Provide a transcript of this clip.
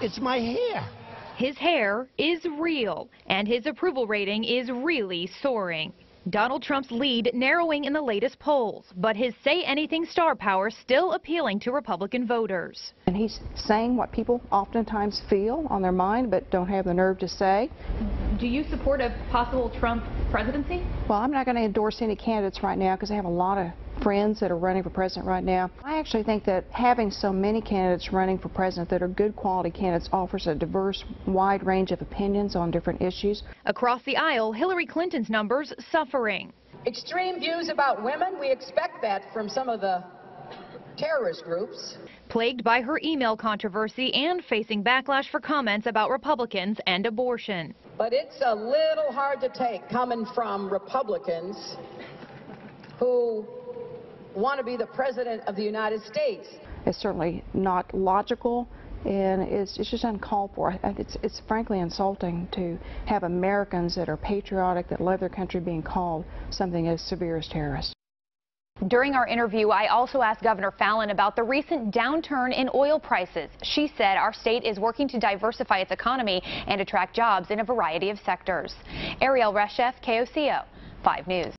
It's my hair. His hair is real, and his approval rating is really soaring. Donald Trump's lead narrowing in the latest polls, but his Say Anything star power still appealing to Republican voters. And he's saying what people oftentimes feel on their mind but don't have the nerve to say. Do you support a possible Trump presidency? Well, I'm not going to endorse any candidates right now because I have a lot of friends that are running for president right now. I actually think that having so many candidates running for president that are good quality candidates offers a diverse, wide range of opinions on different issues. Across the aisle, Hillary Clinton's numbers suffering. Extreme views about women, we expect that from some of the terrorist groups. Plagued by her email controversy and facing backlash for comments about Republicans and abortion. But it's a little hard to take coming from Republicans who want to be the president of the United States. It's certainly not logical, and it's just uncalled for. It's frankly insulting to have Americans that are patriotic, that love their country, being called something as severe as terrorist. During our interview, I also asked Governor Fallin about the recent downturn in oil prices. She said our state is working to diversify its economy and attract jobs in a variety of sectors. Erielle Reshef, KOCO 5 News.